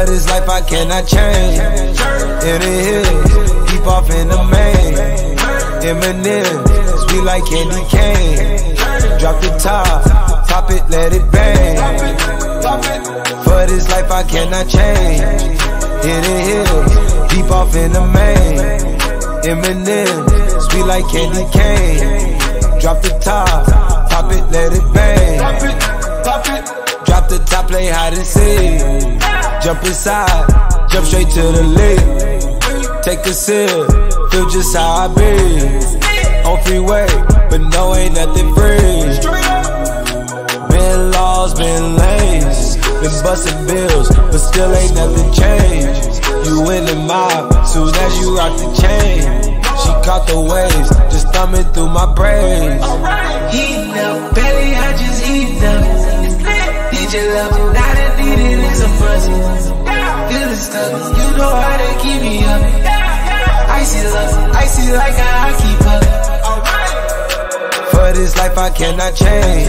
of this life I cannot change. In the hills, deep off in the main. M&M's, we like candy cane. Drop the top, pop it, let it bang. For this life I cannot change. In the hills, deep off in the main. M&M's, we like candy cane. Drop the top, pop it, let it bang. Drop the top, play hide and seek. Jump inside, jump straight to the league. Take a sip, feel just how I be. On freeway, but no, ain't nothing free. Been lost, been lanes, been busting bills, but still ain't nothing changed. You in the mob, soon as you rock the chain. She caught the waves, just thumbing through my brains. Alright, heating up, baby, I just heating up. Did you love me? Now that needed is a present. Feeling stuck, you know how to keep me up. Icy love, icy like how I keep up. For this life I cannot change.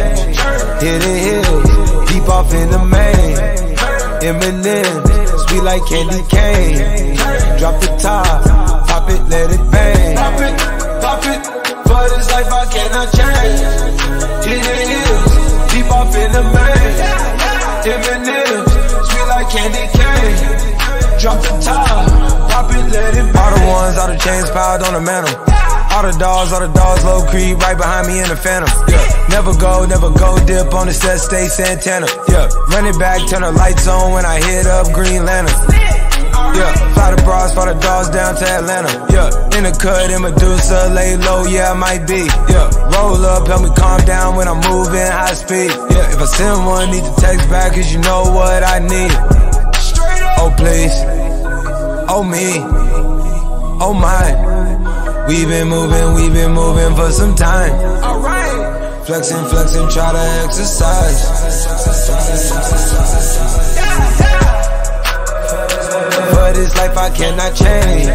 Hidden hills, deep off in the main. M&M's, sweet like candy cane. Drop the top. Pop it, let it bang. Pop it, for this life I cannot change. Hidden hills, deep off in the main. M&M's, sweet like candy cane. Drop the top, pop it, let it bang. All the ones, all the chains piled on the mantle. All the dogs, low creep, right behind me in the Phantom. Yeah. Never go, never go, dip on the set, stay Santana. Yeah. Run it back, turn the lights on when I hit up Green Lantern. Yeah, fly the bras, fly the dogs down to Atlanta. Yeah, in the cut, in Medusa, lay low, yeah, I might be. Yeah, roll up, help me calm down when I'm moving high speed. Yeah, if I send one, need to text back, cause you know what I need. Oh please, oh me, oh my. We've been moving for some time. Flexing, flexing, try to exercise. For this life I cannot change.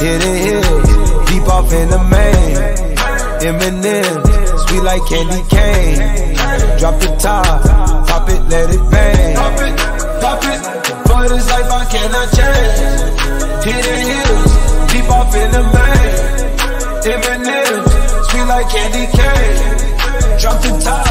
Hidden hills, deep off in the main. M&M's, sweet like candy cane. Drop the top, pop it, let it bang. Pop it, for this life I cannot change. Hidden hills, deep off in the main. M&M's, sweet like candy cane. Drop the top.